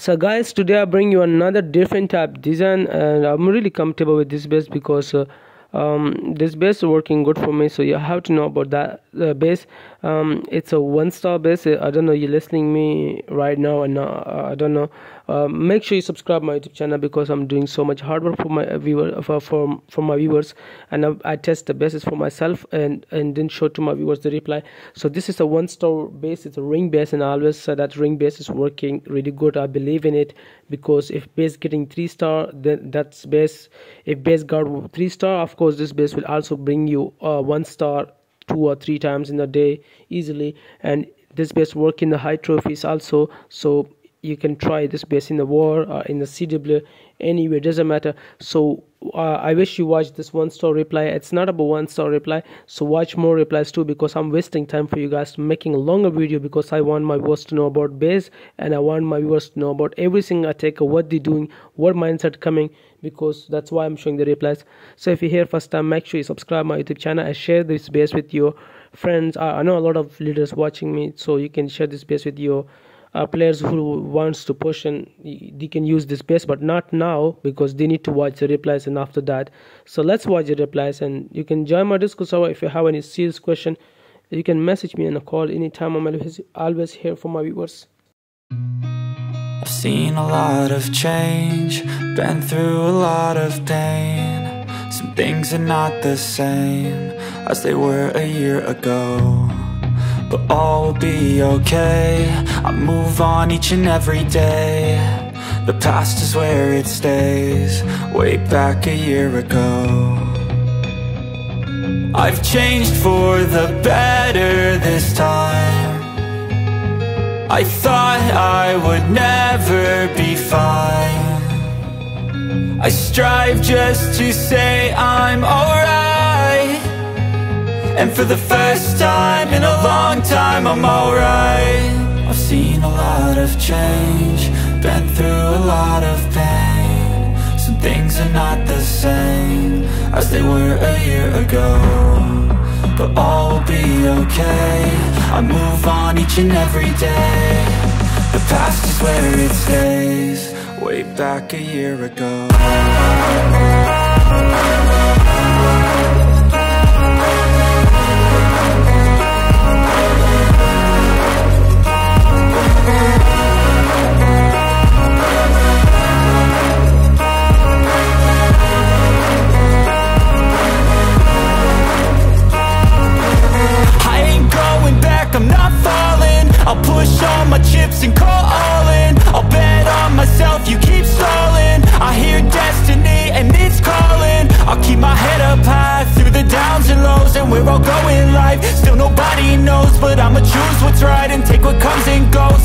So guys, today I bring you another different type design, and I'm really comfortable with this base because this base is working good for me. So you have to know about that base. It's a one-star base. I don't know you're listening me right now, and I don't know. Make sure you subscribe my YouTube channel because I'm doing so much hard work for my viewers, for my viewers, and I test the bases for myself and then show to my viewers the reply. So this is a one-star base. It's a ring base, and I always say that ring base is working really good. I believe in it because if base getting 3-star, then that's base. If base got 3-star, of course this base will also bring you 1-star 2 or 3 times in a day easily, and this base work in the high trophies also. So you can try this base in the war or in the CW, anywhere, doesn't matter. So I wish you watch this one-star reply. It's not about one-star reply, so watch more replies too, because I'm wasting time for you guys making a longer video, because I want my viewers to know about base, and I want my viewers to know about everything I take, what they're doing, what mindset coming, because that's why I'm showing the replies. So if you're here first time, make sure you subscribe my YouTube channel and share this base with your friends. I know a lot of leaders watching me, so you can share this base with your players who wants to push, and they can use this base, but not now because they need to watch the replies and after that. So let's watch the replies, and you can join my Discord server. If you have any serious question, you can message me and call anytime. I'm always here for my viewers. I've seen a lot of change, been through a lot of pain. Some things are not the same as they were a year ago, but all will be okay. I move on each and every day. The past is where it stays, way back a year ago. I've changed for the better this time. I thought I would never be fine. I strive just to say I'm alright, and for the first time in a long time, I'm alright. I've seen a lot of change, been through a lot of pain. Some things are not the same as they were a year ago, but all will be okay. I move on each and every day. The past is where it stays, way back a year ago. I'll push all my chips and call all in. I'll bet on myself, you keep stalling. I hear destiny and it's calling. I'll keep my head up high through the downs and lows, and where I'll go in life, still nobody knows. But I'ma choose what's right and take what comes and goes,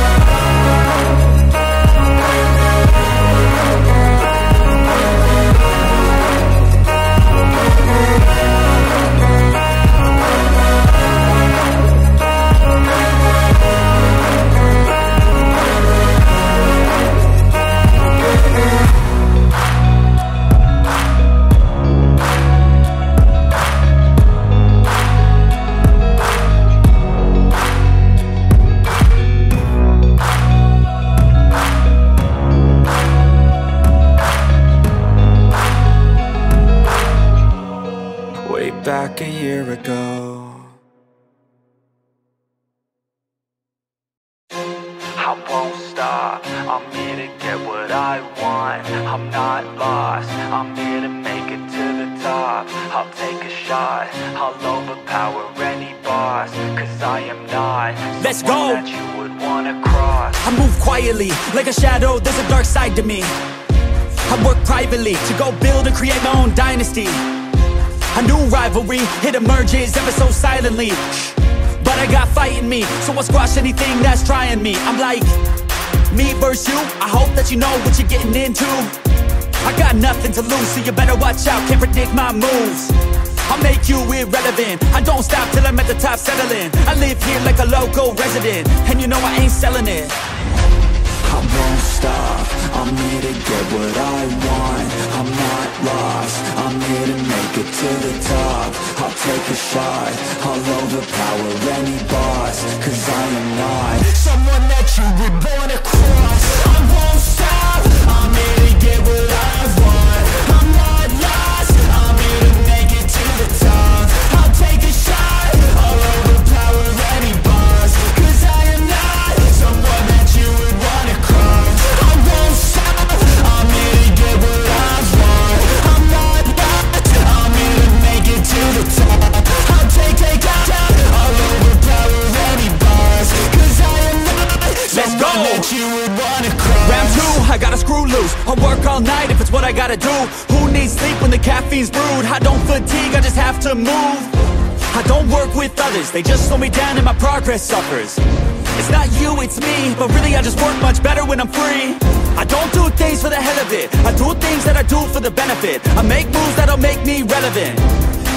Back a year ago, I won't stop, I'm here to get what I want. I'm not lost, I'm here to make it to the top. I'll take a shot, I'll overpower any boss, cause I am not let's go that you would wanna cross. I move quietly, like a shadow, there's a dark side to me. I work privately, to go build and create my own dynasty. A new rivalry, it emerges ever so silently, but I got fight in me, so I'll squash anything that's trying me. I'm like, me versus you, I hope that you know what you're getting into. I got nothing to lose, so you better watch out, can't predict my moves. I'll make you irrelevant, I don't stop till I'm at the top settling. I live here like a local resident, and you know I ain't selling it. I won't stop, I'm here to get what I want. I'm not lost, I'm here to make it to the top. I'll take a shot, I'll overpower any boss. Cause I am not someone that you were born to cross. I won't stop, I'm here to get what I want. I'm not lost, I'm here to make it to the top. I'll take a shot, I'll overpower any boss. Cause I am not someone that you would want to cross. I won't stop, I'm here to get what I want. I'm not lost, I'm here to make it to the top. I'll take a shot, I'll overpower any boss. Cause I am not someone that you would want to cross. Round two, I gotta screw loose. I'll work all night if it's what I gotta do. Who needs sleep when the caffeine's brewed? I don't fatigue, I just have to move. I don't work with others, they just slow me down and my progress suffers. It's not you, it's me, but really I just work much better when I'm free. I don't do things for the hell of it, I do things that I do for the benefit. I make moves that'll make me relevant.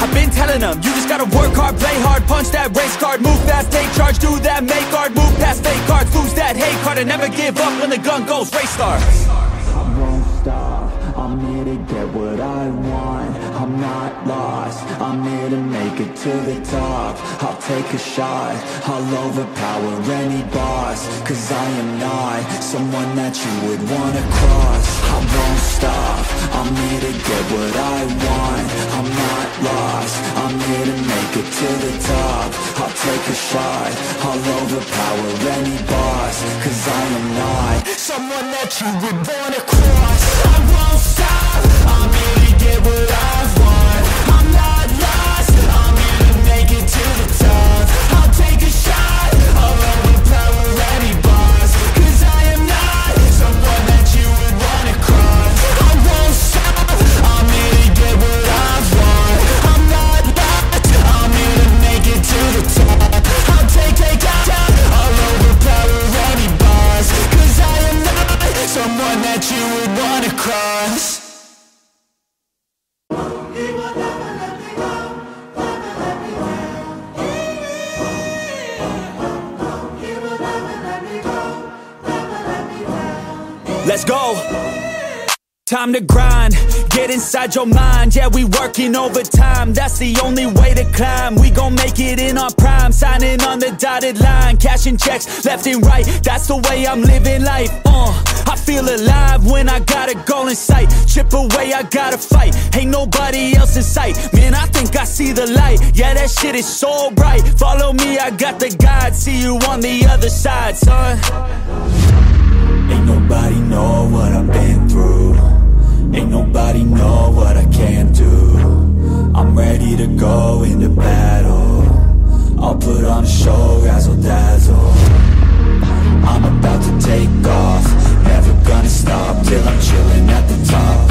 I've been telling them, you just gotta work hard, play hard, punch that race card, move fast, take charge, do that, make art, move past fake cards, lose that hate card, and never give up when the gun goes, race starts. I won't stop, I'm here to get what I want. I'm not lost, I'm here to make it to the top. I'll take a shot, I'll overpower any boss. Cause I am not someone that you would wanna cross. I won't stop, I'm here to get what I want. I'm not lost, I'm here to make it to the top. I'll take a shot, I'll overpower any boss. Cause I am not someone that you would wanna cross. I won't stop, I'm here to get what I want. I'm not lost, I'm here to make it to the top. I'll take a shot, I'll overpower any boss. Cause I am not someone that you would wanna cross. I won't stop, I'm here to get what I want. I'm not lost, I'm here to make it to the top. I'll take a shot, I'll overpower any boss. Cause I am not someone that you would wanna cross. Let's go. Time to grind, get inside your mind. Yeah, we working overtime, that's the only way to climb. We gon' make it in our prime, signing on the dotted line. Cashing checks left and right, that's the way I'm living life. I feel alive when I got a goal in sight. Chip away, I gotta fight, ain't nobody else in sight. Man, I think I see the light, yeah, that shit is so bright. Follow me, I got the guide, see you on the other side, son. Ain't nobody know what I've been through. Ain't nobody know what I can do. I'm ready to go into battle. I'll put on a show, razzle dazzle. I'm about to take off, never gonna stop till I'm chilling at the top.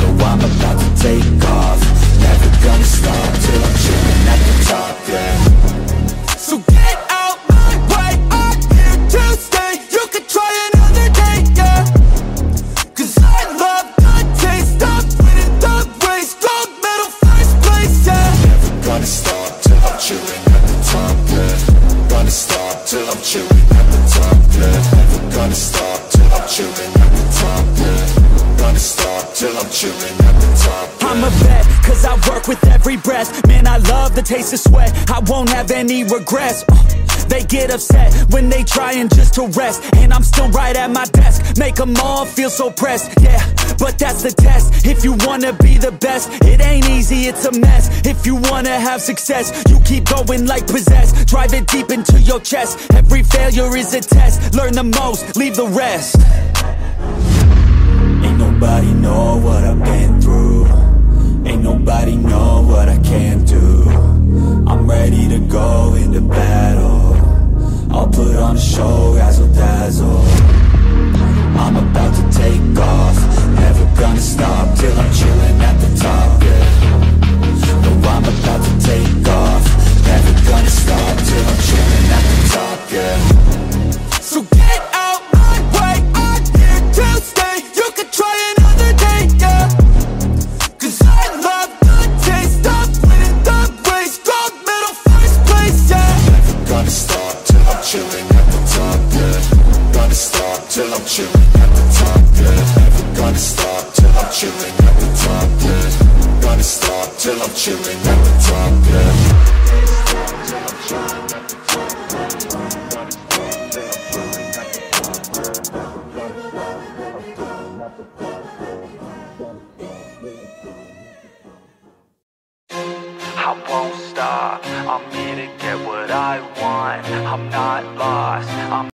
Though I'm about to take off, never gonna stop till I'm chilling at the top. Yeah. So get out my way, I'm here to stay. Try another day, yeah. Cause I love the taste of winning the race. Gold medal first place, yeah. Never gonna stop till I'm chilling at the top, yeah. Gonna stop till I'm chilling at the top, yeah. Never gonna stop till I'm chilling at the top, yeah. Gonna stop till I'm chilling at the top, yeah. I'm a vet, cause I work with every breath. Man, I love the taste of sweat, I won't have any regrets. They get upset when they trying just to rest, and I'm still right at my desk. Make them all feel so pressed, yeah, but that's the test. If you wanna be the best, it ain't easy, it's a mess. If you wanna have success, you keep going like possessed. Drive it deep into your chest, every failure is a test. Learn the most, leave the rest. Ain't nobody know what I've been through. Ain't nobody know what I can do. I'm ready to go into battle. I'll put on a show, razzle dazzle. I'm about to take off, never gonna stop till I'm chilling at the top, yeah. Though I'm about to take off, never gonna stop till I'm chilling at the top, yeah. So get out my way, I'm here to stay. You can try and gonna stop till I'm chilling at the top, yeah. Never gonna stop till I'm chilling at the top, yeah. Gonna stop till I'm chilling at the top, yeah. I won't stop. I'm here to get what I want. I'm not lost. I'm